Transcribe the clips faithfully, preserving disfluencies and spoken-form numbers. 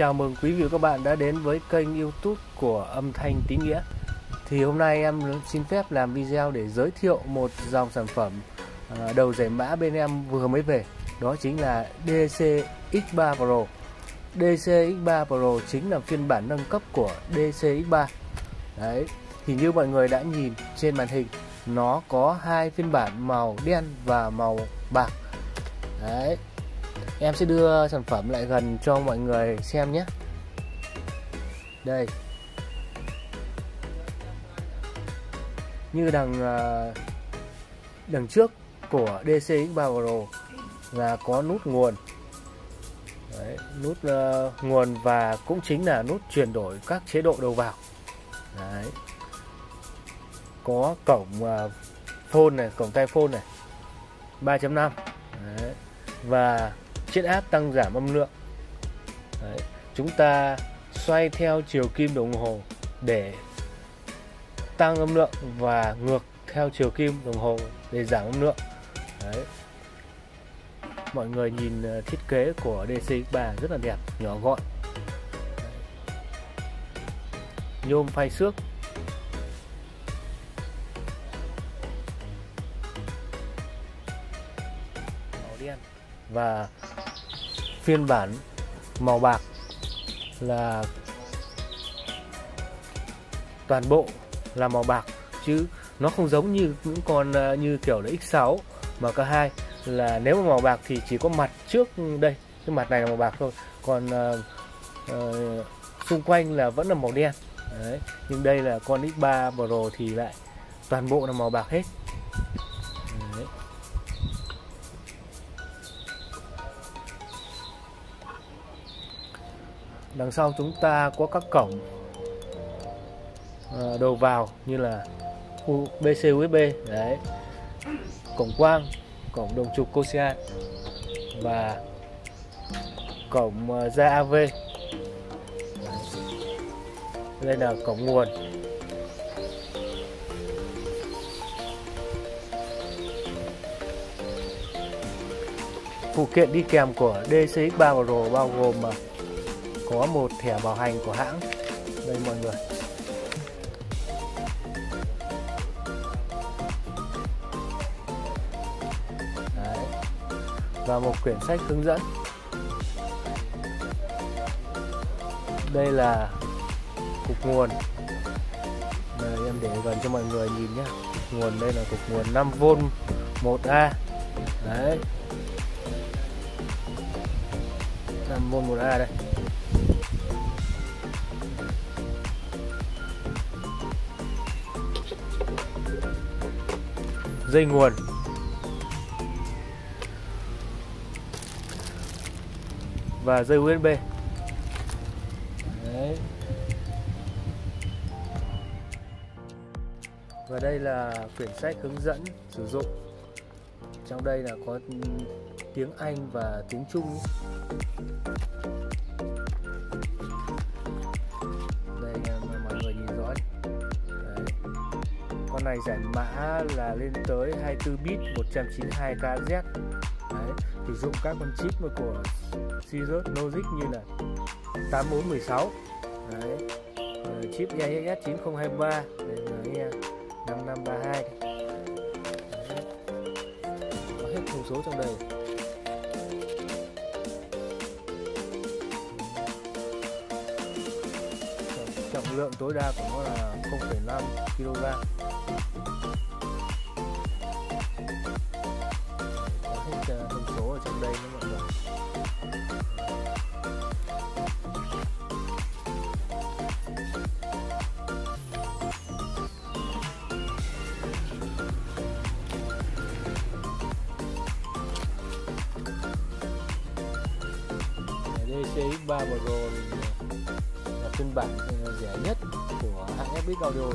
Chào mừng quý vị và các bạn đã đến với kênh YouTube của Âm Thanh Tín Nghĩa. Thì hôm nay em xin phép làm video để giới thiệu một dòng sản phẩm đầu giải mã bên em vừa mới về. Đó chính là D C X ba Pro. D C X ba Pro chính là phiên bản nâng cấp của D C X ba. Đấy, thì như mọi người đã nhìn trên màn hình, nó có hai phiên bản màu đen và màu bạc. Đấy, em sẽ đưa sản phẩm lại gần cho mọi người xem nhé. Đây, như đằng đằng trước của D C X ba Pro là có nút nguồn. Đấy, nút uh, nguồn và cũng chính là nút chuyển đổi các chế độ đầu vào. Đấy, có cổng uh, phone này, cổng tai phone này ba chấm năm và chiết áp tăng giảm âm lượng. Đấy, chúng ta xoay theo chiều kim đồng hồ để tăng âm lượng và ngược theo chiều kim đồng hồ để giảm âm lượng. Đấy, mọi người nhìn thiết kế của D C X ba rất là đẹp, nhỏ gọn. Đấy, nhôm phai xước. Và phiên bản màu bạc là toàn bộ là màu bạc, chứ nó không giống như những con như kiểu là X sáu mà K hai là nếu mà màu bạc thì chỉ có mặt trước đây, cái mặt này là màu bạc thôi, còn uh, uh, xung quanh là vẫn là màu đen. Đấy, nhưng đây là con X ba Pro thì lại toàn bộ là màu bạc hết. Đấy, đằng sau chúng ta có các cổng đầu vào như là P C U S B, đấy, cổng quang, cổng đồng trục Cosine và cổng ra A V. Đây là cổng nguồn. Phụ kiện đi kèm của D C X ba Pro bao gồm có một thẻ bảo hành của hãng. Đây mọi người, đấy, và một quyển sách hướng dẫn. Đây là cục nguồn. Đây, em để gần cho mọi người nhìn nhé. Cục nguồn đây là cục nguồn năm vôn một A. Đấy, năm vôn một A đây. Dây nguồn, và dây U S B. Đấy, và đây là quyển sách hướng dẫn sử dụng. Trong đây là có tiếng Anh và tiếng Trung. Đây mà mọi người nhìn rõ. Đấy, con này giải mã là lên tới hai mươi tư bit một trăm chín mươi hai K Z. Đấy, sử dụng các con chip của Cirrus Logic như là tám bốn một sáu, đấy, chip E S S chín không hai ba, năm năm ba hai. Đấy, có hết thông số trong đây. Trọng lượng tối đa của nó là không phẩy năm ki lô gam. Có hết thông số ở trong đây nữa mọi người. D C X ba Pro là phiên bản rẻ nhất của hãng F X Audio rồi.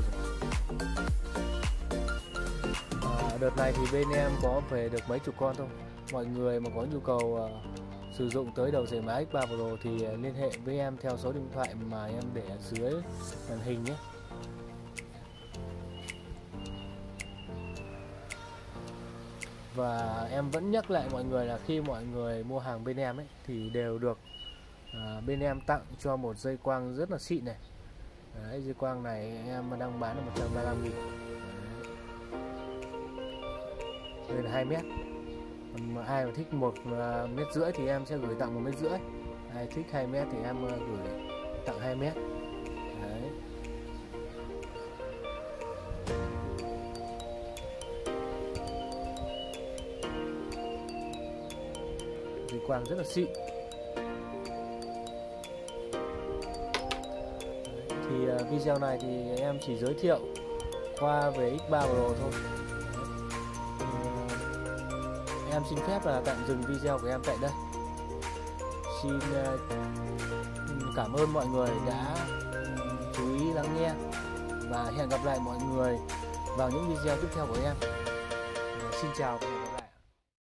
À, đợt này thì bên em có về được mấy chục con thôi. Mọi người mà có nhu cầu uh, sử dụng tới đầu giải mã X ba Pro thì liên hệ với em theo số điện thoại mà em để ở dưới màn hình nhé. Và em vẫn nhắc lại mọi người là khi mọi người mua hàng bên em ấy thì đều được à, bên em tặng cho một dây quang rất là xịn này. Đấy, dây quang này em đang bán là một trăm ba mươi lăm nghìn, lên hai mét. Còn ai mà thích một mét rưỡi thì em sẽ gửi tặng một mét rưỡi, ai thích hai mét thì em gửi tặng hai mét. Đấy. Dây quang rất là xịn. Thì video này thì em chỉ giới thiệu qua về ích ba Pro thôi. Em xin phép là tạm dừng video của em tại đây. Xin cảm ơn mọi người đã chú ý lắng nghe, và hẹn gặp lại mọi người vào những video tiếp theo của em. Xin chào.